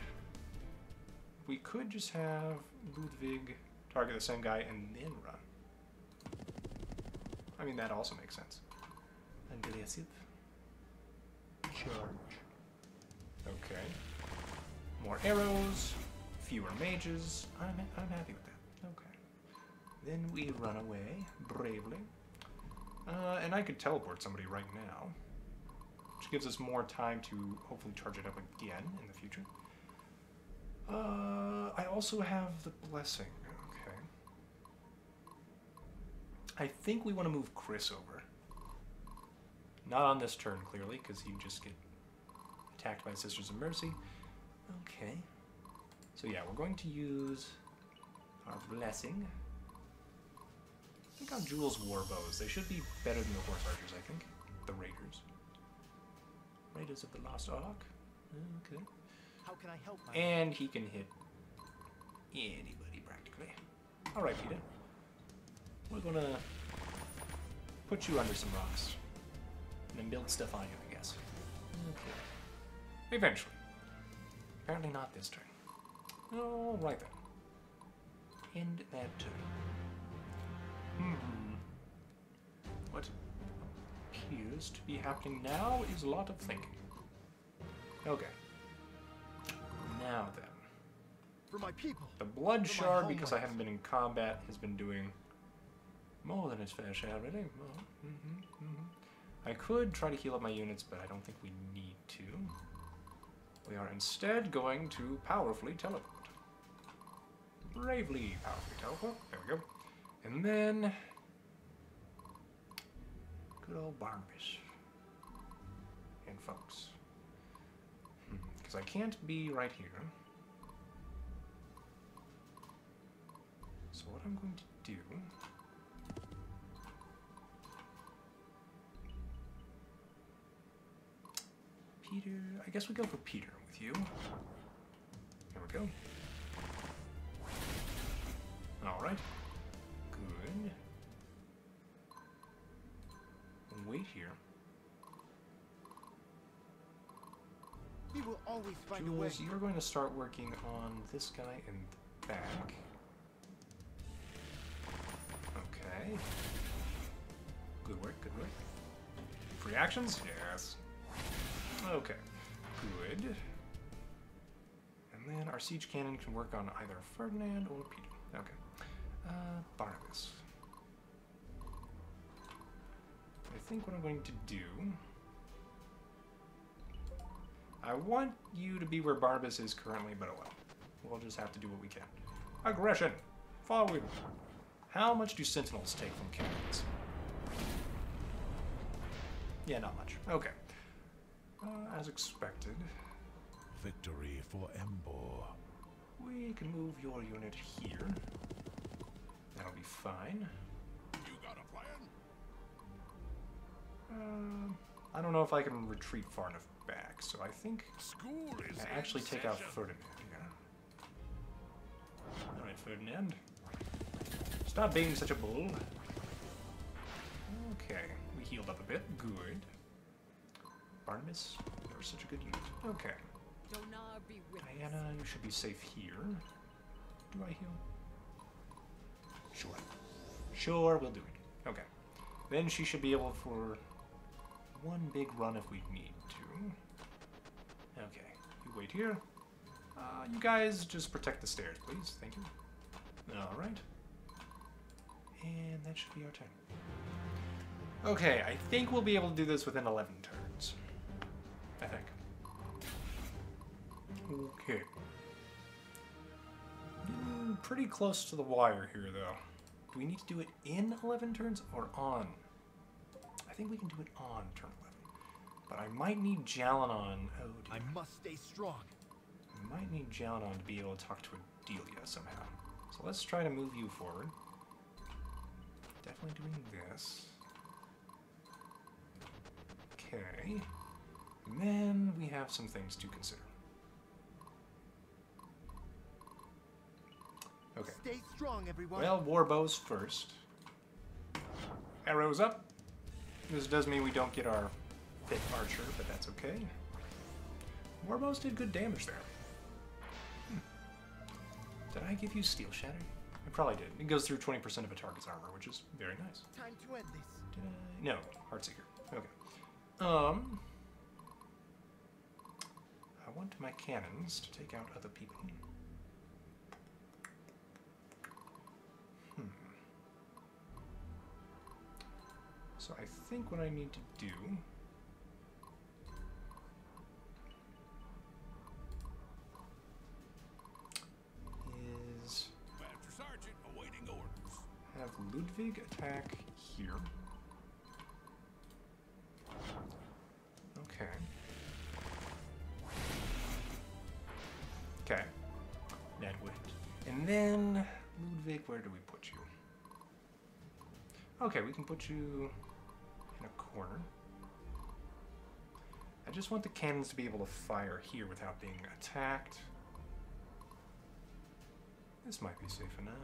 we could just have Ludwig target the same guy and then run. I mean, that also makes sense. Aggressive. Charge. Okay. More arrows. Fewer mages. I'm happy with that. Okay. Then we run away bravely. And I could teleport somebody right now, which gives us more time to hopefully charge it up again in the future. I also have the blessing. Okay. I think we want to move Chris over. Not on this turn, clearly, because he'd just get attacked by Sisters of Mercy. Okay. So yeah, we're going to use our blessing. I think on Jules' war bows. They should be better than the horse archers, I think. The raiders. Raiders of the Lost Ark. Okay. How can I help? And he can hit anybody practically. All right, Peter. We're gonna put you under some rocks and then build stuff on you, I guess. Okay. Eventually. Apparently not this turn. All right then. End that turn. What appears to be happening now is a lot of thinking. Okay. Now then. For my people. The blood shard, because I haven't been in combat, has been doing More than his fair share, really. Well, I could try to heal up my units, but I don't think we need to. We are instead going to powerfully teleport. Bravely powerfully teleport. There we go. And then... good old Barnabas. And folks. Because I can't be right here. So what I'm going to do... Peter... I guess we go for Peter with you. There we go. Alright. Good. We'll wait here. We will always find Jules, a way. You're going to start working on this guy in the back. Okay. Good work, good work. Free actions? Yes. Okay, good. And then our siege cannon can work on either Ferdinand or Peter. Okay. Barnabas. I think what I'm going to do... I want you to be where Barnabas is currently, but oh well. We'll just have to do what we can. Aggression! Forward! How much do sentinels take from cannons? Yeah, not much. Okay. As expected. Victory for Embor. We can move your unit here. That'll be fine. You got a plan? I don't know if I can retreat far enough back, so I think school is I actually take out Ferdinand here. All right, Ferdinand. Stop being such a bull. Okay, we healed up a bit. Good. Barnabas, you're such a good unit. Okay. Diana, you should be safe here. Do I heal? Sure. Sure, we'll do it. Okay. Then she should be able for one big run if we need to. Okay. You wait here. You guys just protect the stairs, please. Thank you. Alright. And that should be our turn. Okay, I think we'll be able to do this within 11 turns. I think. Okay. Pretty close to the wire here, though. Do we need to do it in 11 turns or on? I think we can do it on turn 11. But I might need Jalinon. Oh, dear. I must stay strong. I might need Jalinon to be able to talk to Edelia somehow. So let's try to move you forward. Definitely doing this. Okay. And then we have some things to consider. Okay. Stay strong, everyone. Well, war bows first. Arrows up. This does mean we don't get our fit archer, but that's okay. War bows did good damage there. Did I give you steel shatter? I probably did. It goes through 20% of a target's armor, which is very nice. Time to end this. Did I? No, Heartseeker. Okay. I want my cannons to take out other people. So I think what I need to do... is... Master Sergeant, awaiting orders. Have Ludwig attack here. Okay. Okay. That went. And then... Ludwig, where do we put you? Okay, we can put you in a corner. I just want the cannons to be able to fire here without being attacked. This might be safe enough.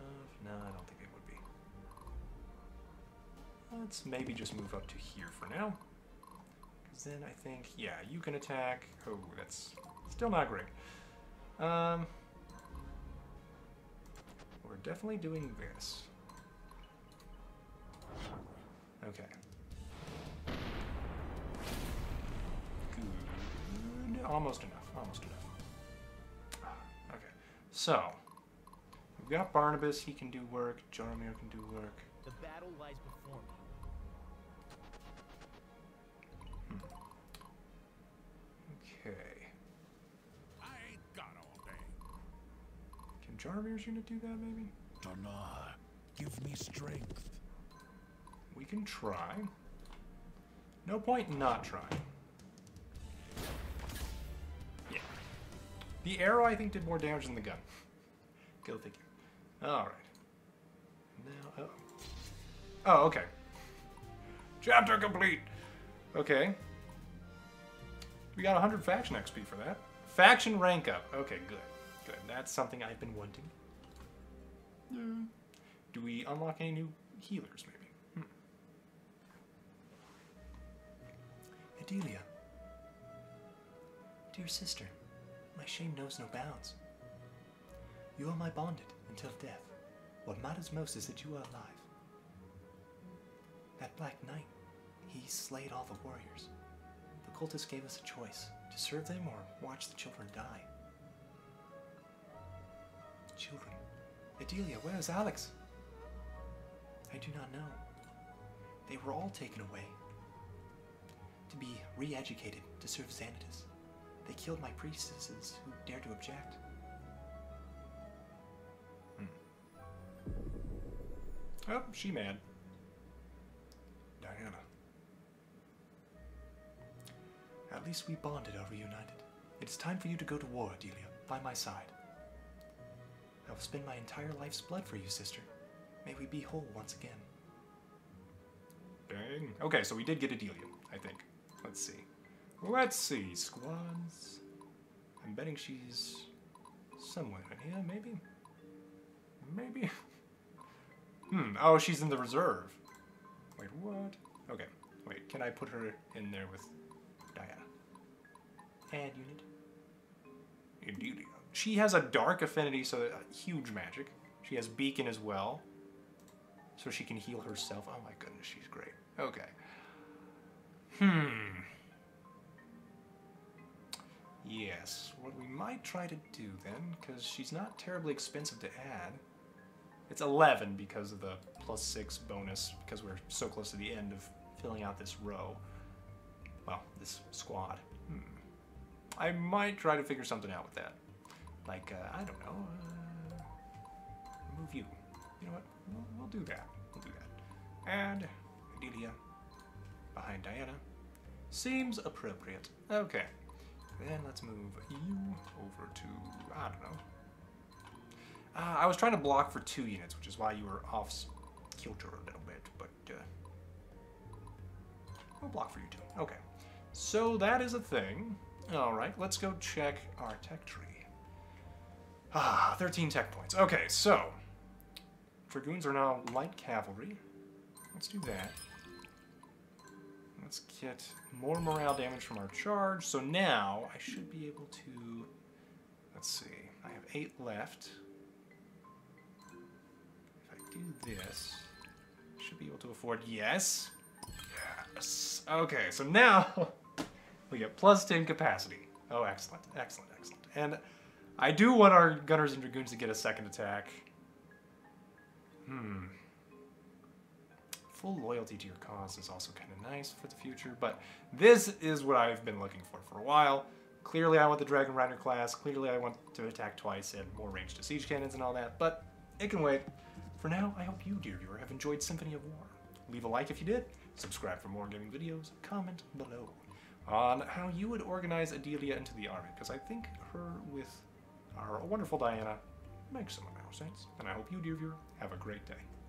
No, I don't think it would be. Let's maybe just move up to here for now. Because then I think, yeah, you can attack. Oh, that's still not great. We're definitely doing this. Okay. Good. Almost enough. Almost enough. Okay. So, we've got Barnabas. He can do work. Jaromir can do work. The battle lies before me. Okay. I ain't got all day. Can Jarmir's unit do that, maybe? Dunno. Give me strength. We can try. No point in not trying. Yeah. The arrow, I think, did more damage than the gun. Go figure. All right. Now, oh. Oh, okay. Chapter complete. Okay. We got 100 faction XP for that. Faction rank up. Okay, good. Good. That's something I've been wanting. Mm. Do we unlock any new healers, maybe? Hmm. Edelia. Dear sister, my shame knows no bounds. You are my bonded until death. What matters most is that you are alive. That Black Knight, he slayed all the warriors. The cultists gave us a choice, to serve them or watch the children die. Children. Edelia, where is Alex? I do not know. They were all taken away. To be re-educated, to serve Zanatus. They killed my priestesses who dared to object. Oh, she mad. Diana. At least we bonded are reunited. It's time for you to go to war, Edelia, by my side. I will spend my entire life's blood for you, sister. May we be whole once again. Dang. Okay, so we did get Edelia, I think. Let's see. Let's see, squads. I'm betting she's somewhere in here, maybe? Maybe. Hmm, oh, she's in the reserve. Wait, what? Okay, wait, can I put her in there with Diana? Add unit. Indeed. She has a dark affinity, so huge magic. She has beacon as well, so she can heal herself. Oh my goodness, she's great. Okay. Hmm. Yes, what we might try to do then, because she's not terribly expensive to add. It's 11 because of the +6 bonus, because we're so close to the end of filling out this row. Well, this squad. Hmm. I might try to figure something out with that. Like, I don't know, remove you. You know what? We'll do that. We'll do that. Add Edelia behind Diana. Seems appropriate. Okay. Then let's move you over to, I don't know. I was trying to block for 2 units, which is why you were off kilter a little bit, but we'll block for you too. Okay, so that is a thing. All right, let's go check our tech tree. Ah, 13 tech points. Okay, so dragoons are now light cavalry. Let's do that. Let's get more morale damage from our charge. So now I should be able to, let's see, I have 8 left. Do this. Should be able to afford. Yes. Yes. Okay, so now we get +10 capacity. Oh, excellent. Excellent. Excellent. And I do want our gunners and dragoons to get a second attack. Hmm. Full loyalty to your cause is also kind of nice for the future, but this is what I've been looking for a while. Clearly, I want the Dragon Rider class. Clearly, I want to attack twice and more range to siege cannons and all that, but it can wait. For now, I hope you, dear viewer, have enjoyed Symphony of War. Leave a like if you did, subscribe for more gaming videos, comment below on how you would organize Edelia into the army, because I think her with our wonderful Diana makes some amount of sense, and I hope you, dear viewer, have a great day.